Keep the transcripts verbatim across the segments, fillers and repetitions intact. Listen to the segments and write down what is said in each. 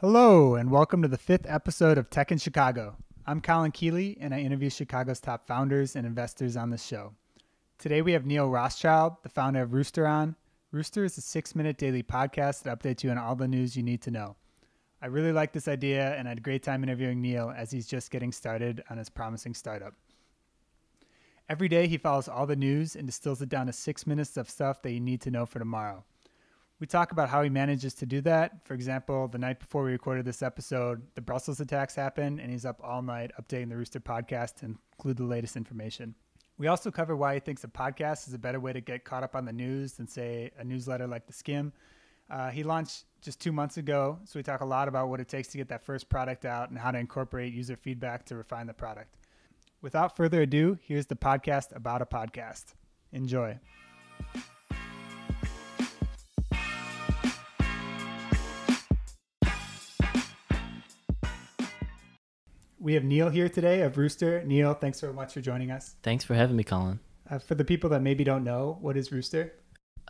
Hello, and welcome to the fifth episode of Tech in Chicago. I'm Colin Keeley, and I interview Chicago's top founders and investors on this show. Today we have Neal Rothschild, the founder of Rooster, on. Rooster is a six-minute daily podcast that updates you on all the news you need to know. I really like this idea, and I had a great time interviewing Neal as he's just getting started on his promising startup. Every day he follows all the news and distills it down to six minutes of stuff that you need to know for tomorrow. We talk about how he manages to do that. For example, the night before we recorded this episode, the Brussels attacks happened, and he's up all night updating the Rooster podcast to include the latest information. We also cover why he thinks a podcast is a better way to get caught up on the news than, say, a newsletter like The Skim. Uh, he launched just two months ago, so we talk a lot about what it takes to get that first product out and how to incorporate user feedback to refine the product. Without further ado, here's the podcast about a podcast. Enjoy. We have Neal here today of Rooster. Neal, thanks so much for joining us. Thanks for having me, Colin. Uh, for the people that maybe don't know, what is Rooster?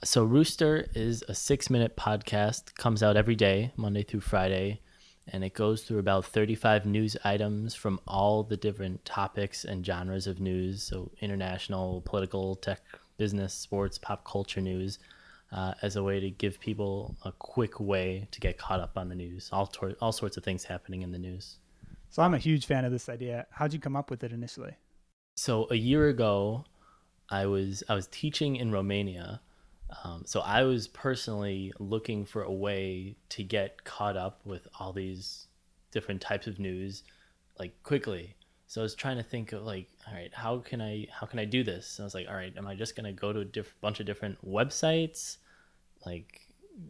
So Rooster is a six-minute podcast, comes out every day, Monday through Friday, and it goes through about thirty-five news items from all the different topics and genres of news, so international, political, tech, business, sports, pop culture news, uh, as a way to give people a quick way to get caught up on the news, all, all sorts of things happening in the news. So I'm a huge fan of this idea. How'd you come up with it initially? So a year ago, I was I was teaching in Romania. Um, so I was personally looking for a way to get caught up with all these different types of news, like quickly. So I was trying to think of like, all right, how can I how can I do this? And I was like, all right, am I just gonna go to a diff bunch of different websites, like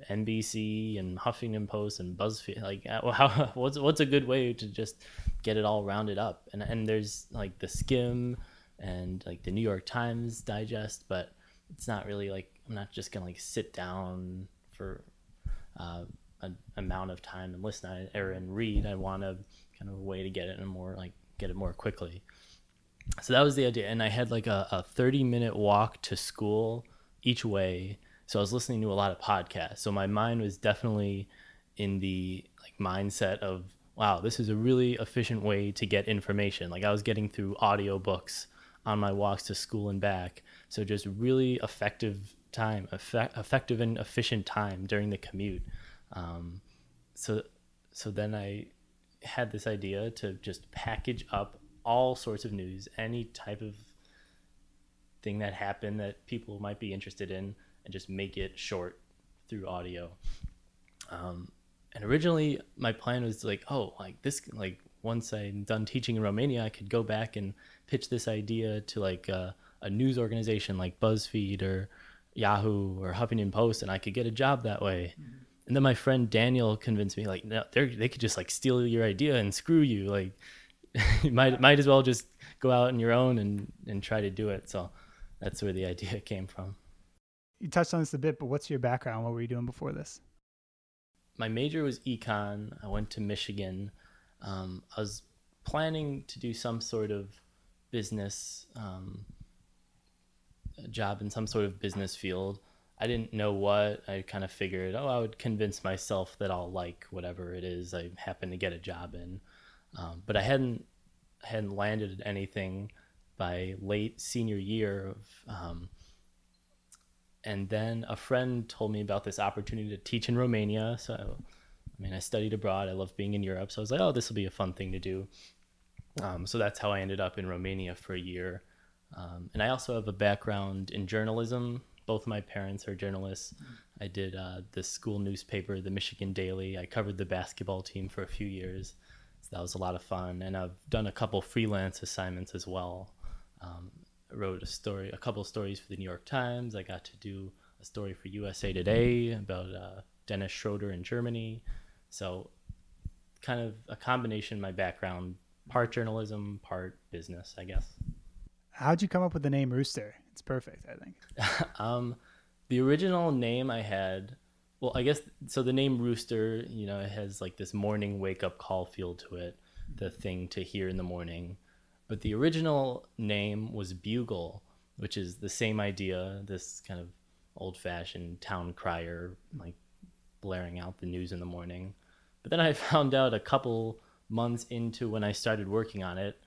N B C and Huffington Post and BuzzFeed, like how, what's what's a good way to just get it all rounded up? And and there's like The Skim and like the New York Times Digest, but it's not really like, I'm not just gonna like sit down for uh, an amount of time and listen or and read. I want a kind of a way to get it and more like get it more quickly. So that was the idea, and I had like a, a thirty minute walk to school each way. So I was listening to a lot of podcasts. So my mind was definitely in the like mindset of, wow, this is a really efficient way to get information. Like I was getting through audiobooks on my walks to school and back. So just really effective time, effect, effective and efficient time during the commute. Um, so, so then I had this idea to just package up all sorts of news, any type of thing that happened that people might be interested in, and just make it short through audio. Um, and originally my plan was like, oh, like this, like once I'm done teaching in Romania, I could go back and pitch this idea to like a, a news organization like BuzzFeed or Yahoo or Huffington Post, and I could get a job that way. Mm-hmm. And then my friend Daniel convinced me like, no, they're, they could just like steal your idea and screw you. Like you might, might as well just go out on your own and, and try to do it. So that's where the idea came from. You touched on this a bit, but what's your background? What were you doing before this? My major was econ. I went to Michigan. Um, I was planning to do some sort of business um, job in some sort of business field. I didn't know what. I kind of figured, oh, I would convince myself that I'll like whatever it is I happen to get a job in. Um, but I hadn't, hadn't landed anything by late senior year of... Um, And then a friend told me about this opportunity to teach in Romania. So, I mean, I studied abroad. I love being in Europe. So I was like, oh, this will be a fun thing to do. Um, so that's how I ended up in Romania for a year. Um, and I also have a background in journalism. Both of my parents are journalists. I did uh, the school newspaper, the Michigan Daily. I covered the basketball team for a few years. So that was a lot of fun. And I've done a couple freelance assignments as well. Um, wrote a story, a couple of stories for the New York Times. I got to do a story for U S A Today about uh, Dennis Schroeder in Germany. So kind of a combination of my background, part journalism, part business, I guess. How'd you come up with the name Rooster? It's perfect, I think. um, the original name I had, well, I guess, so the name Rooster, you know, it has like this morning wake-up call feel to it, the thing to hear in the morning. But the original name was Bugle, which is the same idea, this kind of old-fashioned town crier, like blaring out the news in the morning. But then I found out a couple months into when I started working on it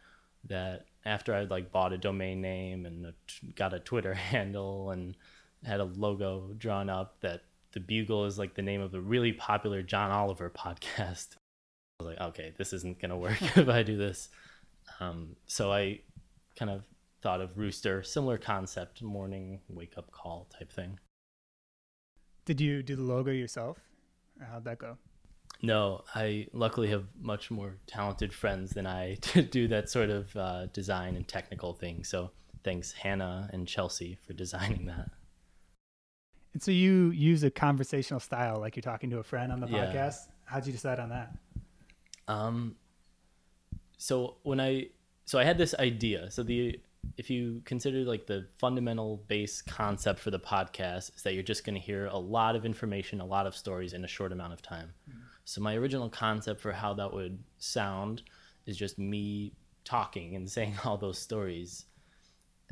that after I like bought a domain name and a, got a Twitter handle and had a logo drawn up, that The Bugle is like the name of a really popular John Oliver podcast. I was like, okay, this isn't going to work if I do this. Um, so I kind of thought of Rooster, similar concept, morning wake up call type thing. Did you do the logo yourself? Or how'd that go? No, I luckily have much more talented friends than I to do that sort of uh, design and technical thing. So thanks Hannah and Chelsea for designing that. And so you use a conversational style, like you're talking to a friend on the yeah. podcast. How'd you decide on that? Um, so when I, so I had this idea. So the, if you consider like the fundamental base concept for the podcast is that you're just going to hear a lot of information, a lot of stories in a short amount of time. Mm-hmm. So my original concept for how that would sound is just me talking and saying all those stories.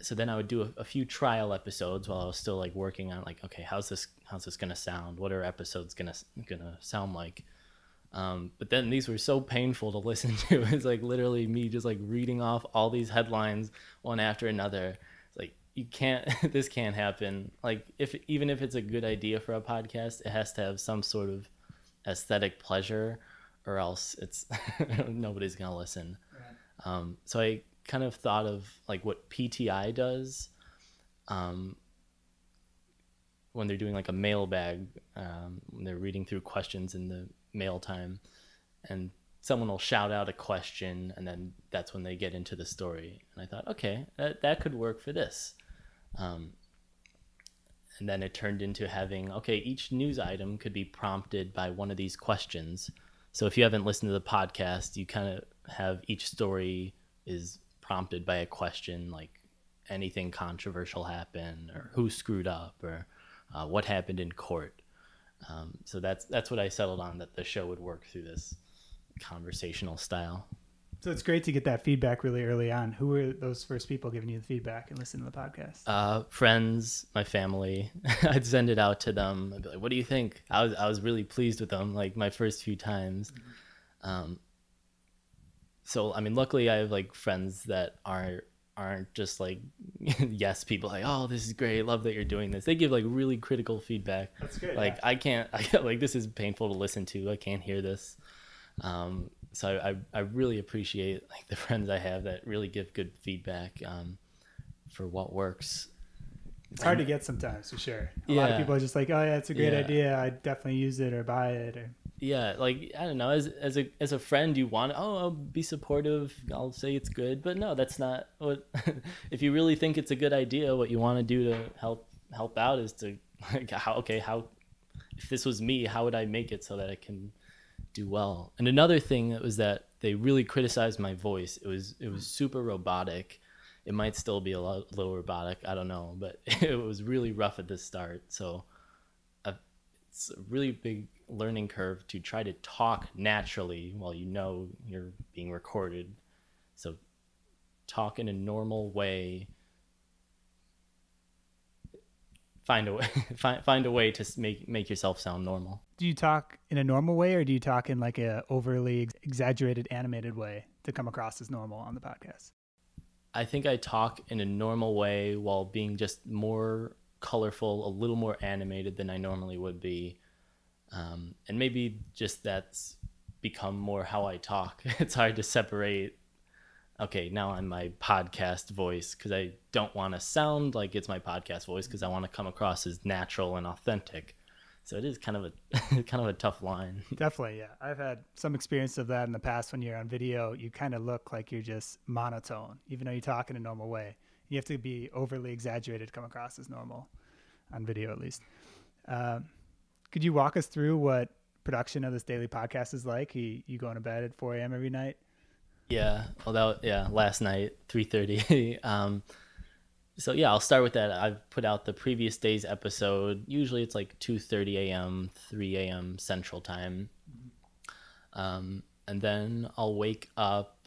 So then I would do a, a few trial episodes while I was still like working on like, okay, how's this, how's this going to sound? What are episodes going to, going to sound like? Um, but then these were so painful to listen to. It's like literally me just like reading off all these headlines one after another. It's like, you can't, this can't happen. Like if, even if it's a good idea for a podcast, it has to have some sort of aesthetic pleasure or else it's, nobody's going to listen. Right. Um, so I, kind of thought of like what P T I does um, when they're doing like a mailbag, um, when they're reading through questions in the mail time and someone will shout out a question and then that's when they get into the story. And I thought, okay, that, that could work for this. Um, and then it turned into having, okay, each news item could be prompted by one of these questions. So if you haven't listened to the podcast, you kind of have each story is prompted by a question like anything controversial happened or who screwed up or uh, what happened in court. Um, so that's that's what I settled on, that the show would work through this conversational style. So it's great to get that feedback really early on. Who were those first people giving you the feedback and listening to the podcast? Uh, friends, my family. I'd send it out to them. I'd be like, what do you think? I was, I was really pleased with them, like my first few times. Mm-hmm. Um, So, I mean, luckily I have like friends that aren't, aren't just like, yes, people like, oh, this is great. Love that you're doing this. They give like really critical feedback. That's good. Like yeah. I can't, I can't, like, this is painful to listen to. I can't hear this. Um, so I, I, I really appreciate like the friends I have that really give good feedback um, for what works. It's hard and, to get sometimes for sure. A yeah. lot of people are just like, oh yeah, it's a great yeah. idea. I definitely use it or buy it or. Yeah, like, I don't know, as as a as a friend, you want, oh, I'll be supportive, I'll say it's good, but no, that's not what, if you really think it's a good idea, what you want to do to help help out is to, like, how, okay, how, if this was me, how would I make it so that I can do well? And another thing that was that they really criticized my voice. It was, it was super robotic. It might still be a lo- little robotic, I don't know, but it was really rough at the start, so uh, it's a really big learning curve to try to talk naturally while you know you're being recorded. So talk in a normal way, find a way find, find a way to make make yourself sound normal. Do you talk in a normal way or do you talk in like a overly exaggerated animated way to come across as normal on the podcast? I think I talk in a normal way while being just more colorful, a little more animated than I normally would be. Um, and maybe just that's become more how I talk. It's hard to separate, okay, now I'm my podcast voice, because I don't want to sound like it's my podcast voice because I want to come across as natural and authentic. So it is kind of a kind of a tough line. Definitely, yeah. I've had some experience of that in the past. When you're on video, you kind of look like you're just monotone, even though you talk in a normal way. You have to be overly exaggerated to come across as normal, on video at least. Um, Could you walk us through what production of this daily podcast is like? You, you going to bed at four a.m. every night? Yeah. Well, that was, yeah, last night, three thirty. um, so, yeah, I'll start with that. I've put out the previous day's episode. Usually it's like two thirty a.m., three a.m. Central Time. Um, and then I'll wake up.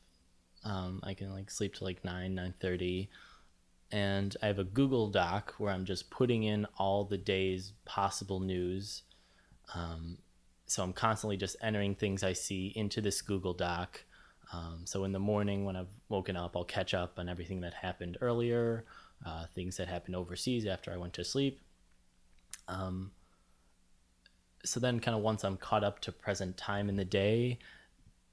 Um, I can, like, sleep to, like, nine, nine thirty. And I have a Google Doc where I'm just putting in all the day's possible news. Um, so I'm constantly just entering things I see into this Google Doc. Um, so in the morning when I've woken up, I'll catch up on everything that happened earlier, uh, things that happened overseas after I went to sleep. Um, so then kind of once I'm caught up to present time in the day,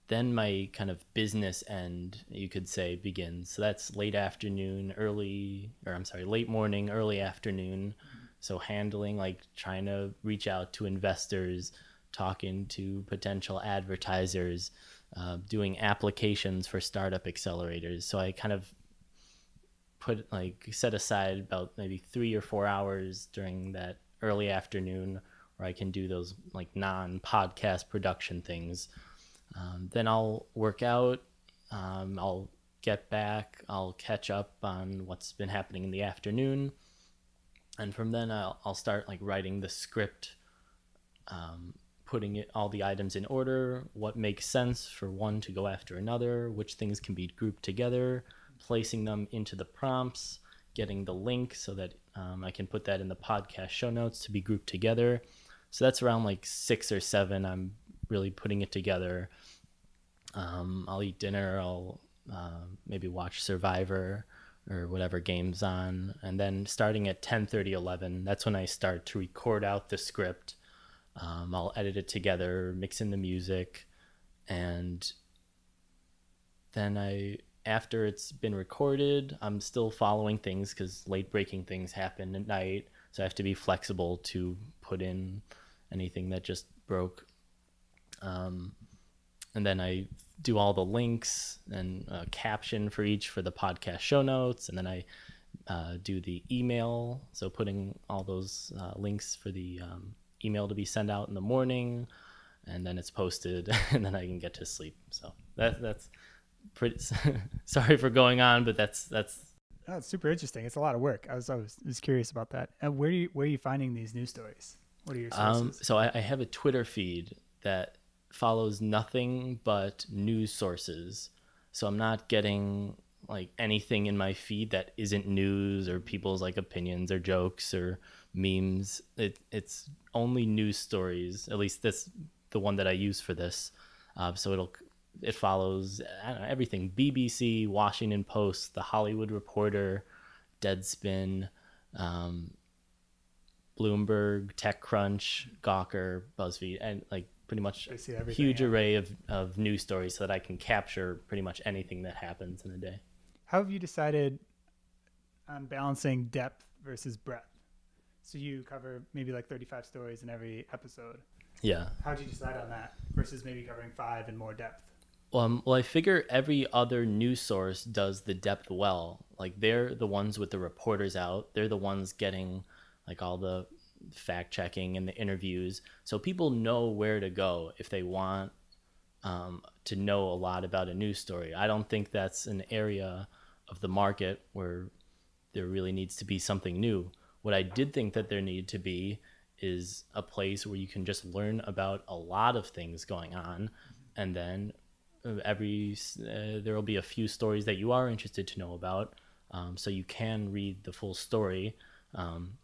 then my kind of business end, you could say, begins. So that's late afternoon, early, or I'm sorry, late morning, early afternoon. So handling, like trying to reach out to investors, talking to potential advertisers, uh, doing applications for startup accelerators. So I kind of put like set aside about maybe three or four hours during that early afternoon where I can do those like non-podcast production things. Um, then I'll work out, um, I'll get back, I'll catch up on what's been happening in the afternoon. And from then I'll, I'll start like writing the script, um, putting it, all the items in order, what makes sense for one to go after another, which things can be grouped together, placing them into the prompts, getting the link so that um, I can put that in the podcast show notes to be grouped together. So that's around like six or seven. I'm really putting it together. Um, I'll eat dinner. I'll uh, maybe watch Survivor or whatever game's on. And then starting at ten thirty, eleven, that's when I start to record out the script. Um, I'll edit it together, mix in the music. And then I, after it's been recorded, I'm still following things because late breaking things happen at night. So I have to be flexible to put in anything that just broke. Um, and then I do all the links and a caption for each for the podcast show notes. And then I uh, do the email. So putting all those uh, links for the um, email to be sent out in the morning, and then it's posted, and then I can get to sleep. So that, that's pretty, sorry for going on, but that's, that's, oh, it's super interesting. It's a lot of work. I was, I was, I was curious about that. And where do you, where are you finding these news stories? What are your sources? Um, so I, I have a Twitter feed that follows nothing but news sources. So I'm not getting like anything in my feed that isn't news or people's like opinions or jokes or memes. It, it's only news stories. At least that's the one that I use for this. Uh, so it'll, it follows I don't know, everything, B B C, Washington Post, The Hollywood Reporter, Deadspin, um, Bloomberg, TechCrunch, Gawker, BuzzFeed, and like pretty much a huge yeah. array of, of news stories so that I can capture pretty much anything that happens in a day. How have you decided on balancing depth versus breadth? So you cover maybe like thirty-five stories in every episode. Yeah. How did you decide on that versus maybe covering five in more depth? Um, well, I figure every other news source does the depth well. Like they're the ones with the reporters out. They're the ones getting like all the fact checking and the interviews. So people know where to go if they want um, to know a lot about a news story. I don't think that's an area of the market where there really needs to be something new. What I did think that there needed to be is a place where you can just learn about a lot of things going on. And then every uh, there will be a few stories that you are interested to know about. Um, so you can read the full story. Um,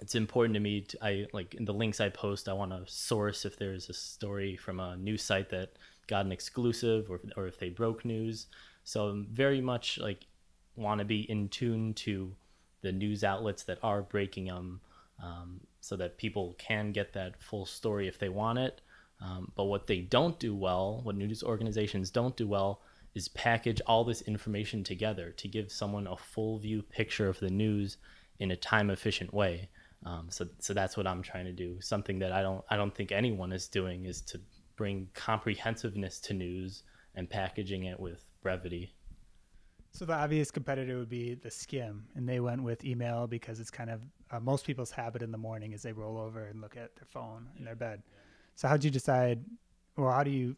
it's important to me, to, I like in the links I post, I want to source if there's a story from a news site that got an exclusive or, or if they broke news. So I'm very much like want to be in tune to the news outlets that are breaking them. Um, so that people can get that full story if they want it. Um, but what they don't do well, what news organizations don't do well, is package all this information together to give someone a full view picture of the news in a time efficient way. Um, so, so that's what I'm trying to do. Something that I don't, I don't think anyone is doing is to bring comprehensiveness to news and packaging it with brevity. So the obvious competitor would be theSkimm, and they went with email because it's kind of uh, most people's habit in the morning is they roll over and look at their phone in their bed. Yeah. So how'd you decide, or how do you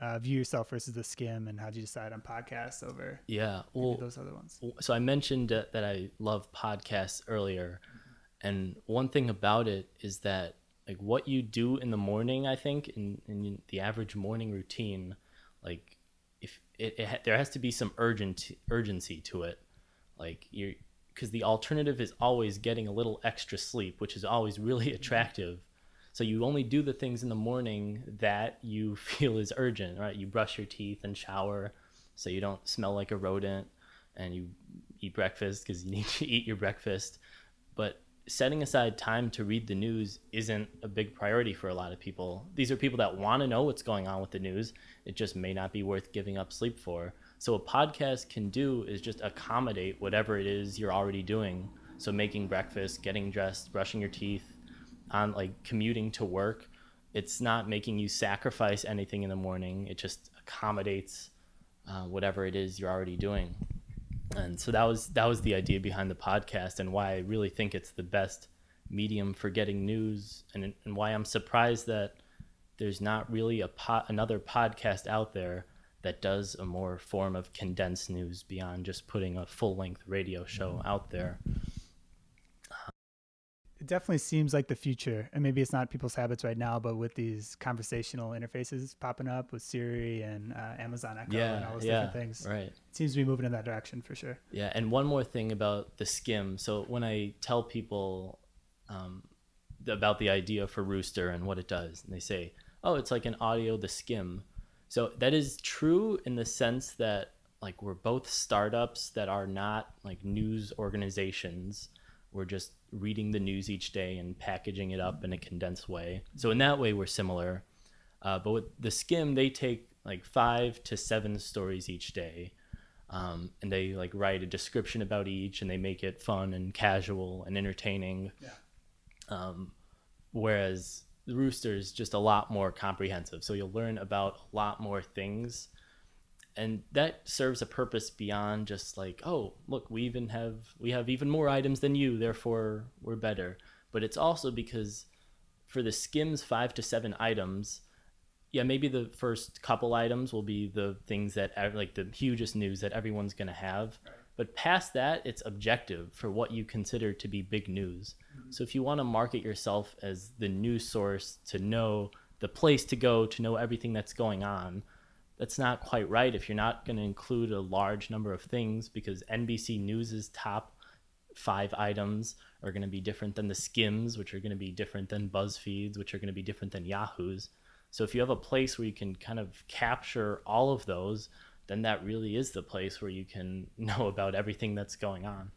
uh, view yourself versus theSkimm, and how'd you decide on podcasts over yeah, well, those other ones? So I mentioned uh, that I love podcasts earlier, mm-hmm. and one thing about it is that like what you do in the morning, I think, in, in the average morning routine, like if it, it there has to be some urgent urgency to it, like you're because the alternative is always getting a little extra sleep, which is always really attractive. So you only do the things in the morning that you feel is urgent, right? You brush your teeth and shower so you don't smell like a rodent, and you eat breakfast because you need to eat your breakfast. But setting aside time to read the news isn't a big priority for a lot of people. These are people that want to know what's going on with the news. It just may not be worth giving up sleep for. So a podcast can do is just accommodate whatever it is you're already doing. So making breakfast, getting dressed, brushing your teeth, on like commuting to work. It's not making you sacrifice anything in the morning. It just accommodates uh, whatever it is you're already doing. And so that was that was the idea behind the podcast, and why I really think it's the best medium for getting news, and, and why I'm surprised that there's not really a po- another podcast out there that does a more form of condensed news beyond just putting a full-length radio show out there. It definitely seems like the future, and maybe it's not people's habits right now, but with these conversational interfaces popping up with Siri and uh, Amazon Echo yeah, and all those yeah, different things, right. It seems to be moving in that direction for sure. Yeah, and one more thing about the Skim. So when I tell people um, about the idea for Rooster and what it does, and they say, oh, it's like an audio the Skim. So that is true in the sense that like we're both startups that are not like news organizations. We're just reading the news each day and packaging it up in a condensed way. So in that way, we're similar. Uh, but with the Skim, they take like five to seven stories each day. Um, and they like write a description about each, and they make it fun and casual and entertaining. Yeah. Um, whereas the Rooster is just a lot more comprehensive. So you'll learn about a lot more things. And that serves a purpose beyond just like, oh, look, we even have we have even more items than you, therefore we're better. But it's also because for the Skimm's five to seven items, yeah, maybe the first couple items will be the things that like the hugest news that everyone's going to have. But past that, it's objective for what you consider to be big news. Mm-hmm. So if you want to market yourself as the news source to know the place to go, to know everything that's going on, that's not quite right if you're not going to include a large number of things, because N B C News's top five items are going to be different than the Skimm's, which are going to be different than BuzzFeed's, which are going to be different than Yahoo's. So if you have a place where you can kind of capture all of those, then that really is the place where you can know about everything that's going on.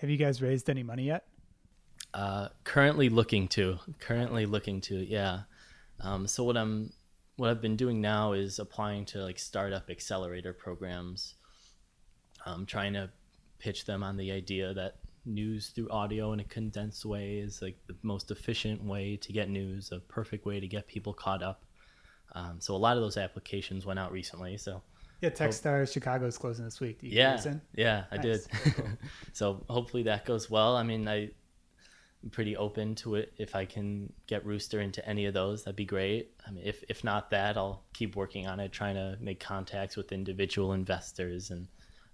Have you guys raised any money yet? Uh, currently looking to, currently looking to, yeah. Um, so what I'm... What I've been doing now is applying to like startup accelerator programs. I'm trying to pitch them on the idea that news through audio in a condensed way is like the most efficient way to get news, a perfect way to get people caught up. Um, so a lot of those applications went out recently. So yeah, Techstar Chicago is closing this week. Did you yeah, in? yeah, nice. I did. Cool. So hopefully that goes well. I mean, I. I'm pretty open to it. If I can get Rooster into any of those, that'd be great. I mean, if if not that, I'll keep working on it, trying to make contacts with individual investors. And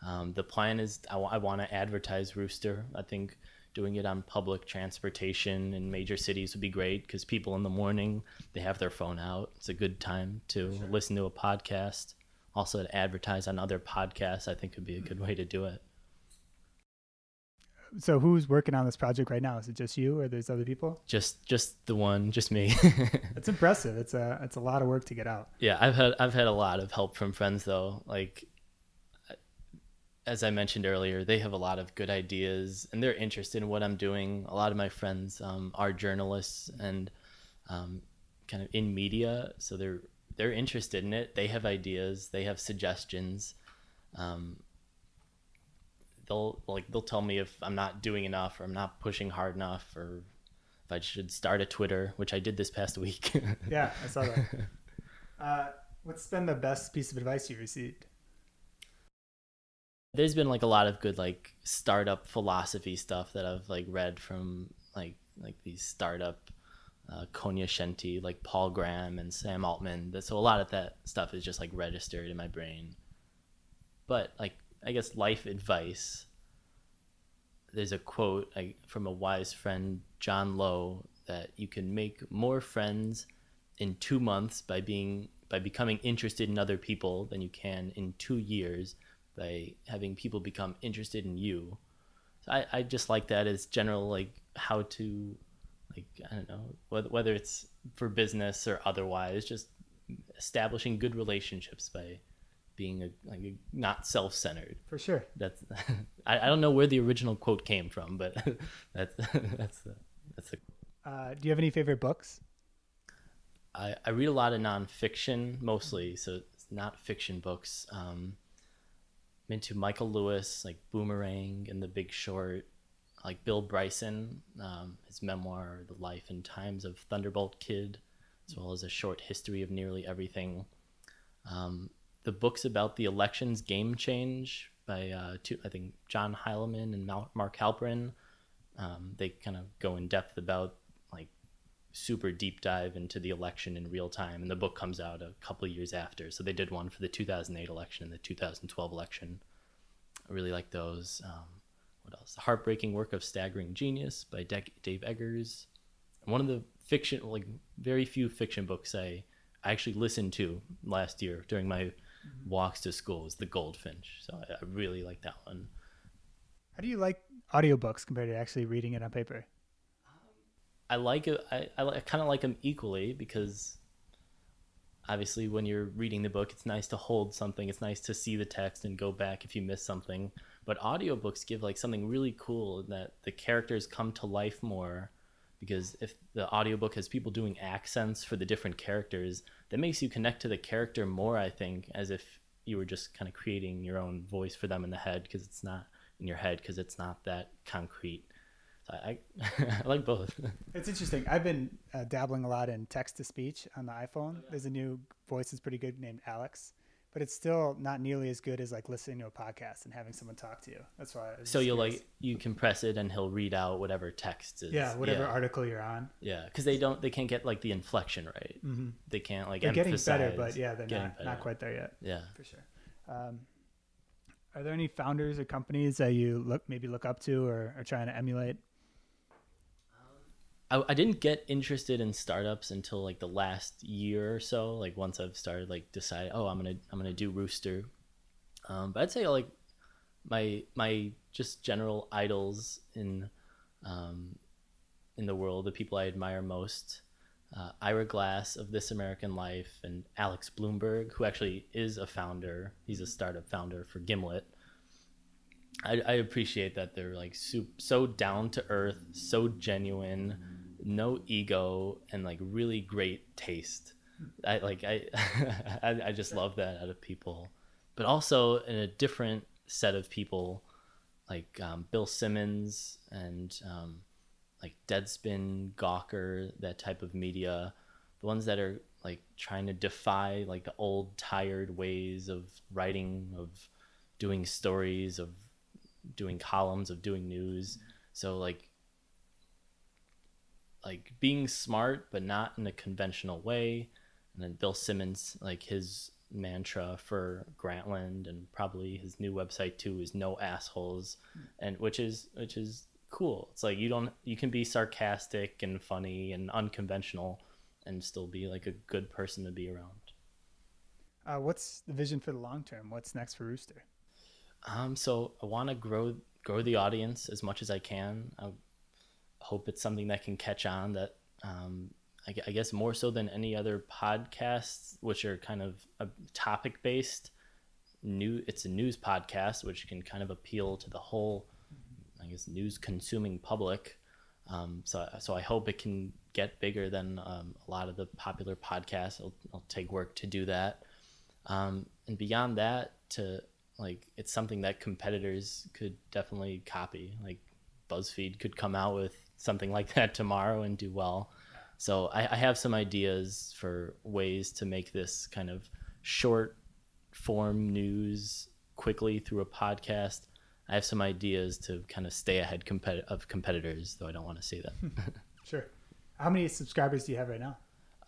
um, the plan is I, w- I want to advertise Rooster. I think doing it on public transportation in major cities would be great, because people in the morning, they have their phone out. It's a good time to sure. listen to a podcast. Also, to advertise on other podcasts, I think would be a good way to do it. So who's working on this project right now? Is it just you, or there's other people? Just, just the one, just me. It's impressive. It's a, it's a lot of work to get out. Yeah. I've had, I've had a lot of help from friends though. Like, as I mentioned earlier, they have a lot of good ideas and they're interested in what I'm doing. A lot of my friends um, are journalists and um, kind of in media. So they're, they're interested in it. They have ideas, they have suggestions. Um, They'll like they'll tell me if I'm not doing enough, or I'm not pushing hard enough, or if I should start a Twitter, which I did this past week. Yeah, I saw that. Uh, what's been the best piece of advice you received? There's been like a lot of good like startup philosophy stuff that I've like read from like like these startup uh, cognoscenti like Paul Graham and Sam Altman. So a lot of that stuff is just like registered in my brain. But like, I guess life advice, there's a quote I, from a wise friend, John Lowe, that you can make more friends in two months by being by becoming interested in other people than you can in two years by having people become interested in you. So I, I just like that as general, like how to like, I don't know, whether it's for business or otherwise, just establishing good relationships by being a, like a, not self-centered. For sure. That's I, I don't know where the original quote came from, but that's that's the, that's the. Uh, do you have any favorite books? I, I read a lot of nonfiction mostly, so it's not fiction books. Um, I'm into Michael Lewis, like Boomerang and The Big Short, like Bill Bryson, um, his memoir, The Life and Times of Thunderbolt Kid, as well as A Short History of Nearly Everything. Um, the books about the elections game change by, uh, two, I think, John Heilman and Mark Halperin. Um, they kind of go in depth about, like, super deep dive into the election in real time. And the book comes out a couple of years after. So they did one for the two thousand eight election and the two thousand twelve election. I really like those. Um, what else? The Heartbreaking Work of Staggering Genius by De- Dave Eggers. And one of the fiction, like, very few fiction books I, I actually listened to last year during my mm-hmm. walks to school was The Goldfinch. So I, I really like that one. How do you like audiobooks compared to actually reading it on paper? I like it. I, I, I kind of like them equally because obviously when you're reading the book, it's nice to hold something. It's nice to see the text and go back if you miss something. But audiobooks give like something really cool in that the characters come to life more, because if the audiobook has people doing accents for the different characters, that makes you connect to the character more, I think, as if you were just kind of creating your own voice for them in the head, because it's not in your head, because it's not that concrete. So I, I like both. It's interesting. I've been uh, dabbling a lot in text-to-speech on the iPhone. Oh, yeah. There's a new voice that's pretty good named Alex, but it's still not nearly as good as like listening to a podcast and having someone talk to you. That's why. I was so you'll curious. Like, you can press it and he'll read out whatever text is. Yeah. Whatever yeah. article you're on. Yeah. Cause they don't, they can't get like the inflection right. Mm-hmm. They can't like, they're getting better, but yeah, they're not, not quite there yet. Yeah, for sure. Um, are there any founders or companies that you look, maybe look up to or are trying to emulate? I, I didn't get interested in startups until like the last year or so. Like once I've started, like decide, oh, I'm gonna I'm gonna do Rooster. Um, but I'd say like my my just general idols in um, in the world, the people I admire most, uh, Ira Glass of This American Life and Alex Bloomberg, who actually is a founder. He's a startup founder for Gimlet. I, I appreciate that they're like so, so down to earth, so genuine, no ego, and like really great taste. I like I, I I just love that out of people, but also in a different set of people, like um, Bill Simmons and um, like Deadspin, Gawker, that type of media, the ones that are like trying to defy like the old tired ways of writing, of doing stories, of doing columns, of doing news. So like like being smart but not in a conventional way. And then Bill Simmons, like his mantra for Grantland and probably his new website too is no assholes, and which is which is cool. It's like you don't you can be sarcastic and funny and unconventional and still be like a good person to be around. Uh, what's the vision for the long term? What's next for Rooster? Um, so I want to grow grow the audience as much as I can. I hope it's something that can catch on. That um, I, I guess more so than any other podcasts, which are kind of a topic based. New, it's a news podcast, which can kind of appeal to the whole, I guess, news consuming public. Um, so so I hope it can get bigger than um, a lot of the popular podcasts. It'll, it'll take work to do that, um, and beyond that to. Like it's something that competitors could definitely copy. Like BuzzFeed could come out with something like that tomorrow and do well. So I, I have some ideas for ways to make this kind of short form news quickly through a podcast. I have some ideas to kind of stay ahead compet- of competitors, though I don't want to say that. Sure. How many subscribers do you have right now?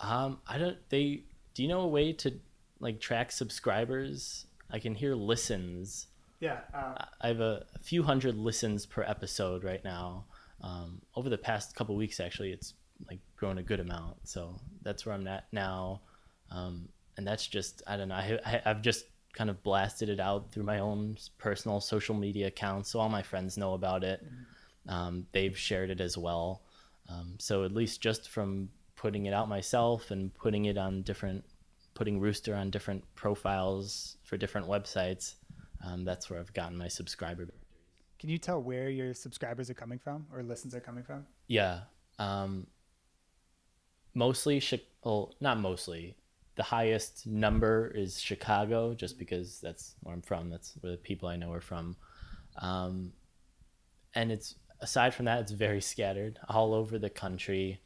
Um, I don't. They. Do you know a way to like track subscribers? I can hear listens. Yeah. Uh, I have a few hundred listens per episode right now. Um, over the past couple of weeks, actually, it's like grown a good amount. So that's where I'm at now. Um, and that's just, I don't know, I, I, I've just kind of blasted it out through my own personal social media accounts. So all my friends know about it. Mm-hmm. Um, they've shared it as well. Um, so at least just from putting it out myself and putting it on different, putting Rooster on different profiles for different websites, um, that's where I've gotten my subscriber. Can you tell where your subscribers are coming from or listens are coming from? Yeah. Um, mostly, well, not mostly. The highest number is Chicago, just because that's where I'm from. That's where the people I know are from. Um, and it's, aside from that, it's very scattered all over the country.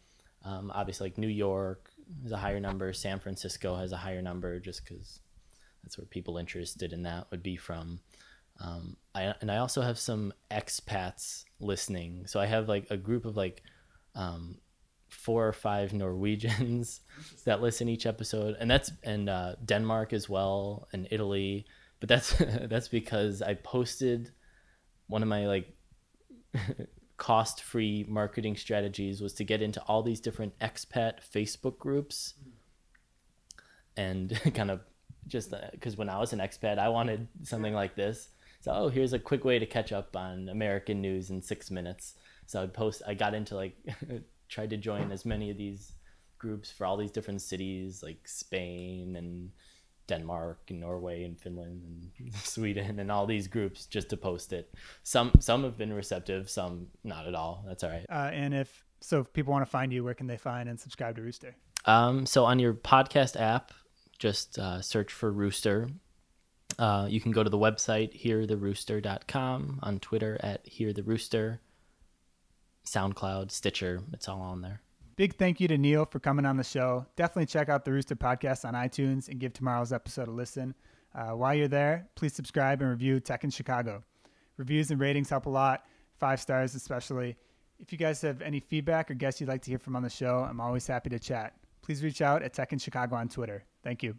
Um, obviously, like New York has a higher number. San Francisco has a higher number, just because that's where people interested in that would be from. Um, I, and I also have some expats listening. So I have like a group of like um, four or five Norwegians that listen each episode, and that's and uh, Denmark as well, and Italy. But that's that's because I posted one of my like cost-free marketing strategies was to get into all these different expat Facebook groups, and kind of just because uh, when I was an expat, I wanted something like this. So, oh, here's a quick way to catch up on American news in six minutes. So I would post, I got into like, tried to join as many of these groups for all these different cities, like Spain and Denmark and Norway and Finland and Sweden and all these groups, just to post it. Some, some have been receptive, some not at all. That's all right. Uh, and if, so if people want to find you, where can they find and subscribe to Rooster? Um, so on your podcast app, just uh, search for Rooster. Uh, you can go to the website, hear the rooster dot com, on Twitter at hear the rooster, SoundCloud, Stitcher. It's all on there. Big thank you to Neal for coming on the show. Definitely check out the Rooster podcast on iTunes and give tomorrow's episode a listen. Uh, while you're there, please subscribe and review Tech in Chicago. Reviews and ratings help a lot, five stars especially. If you guys have any feedback or guests you'd like to hear from on the show, I'm always happy to chat. Please reach out at Tech in Chicago on Twitter. Thank you.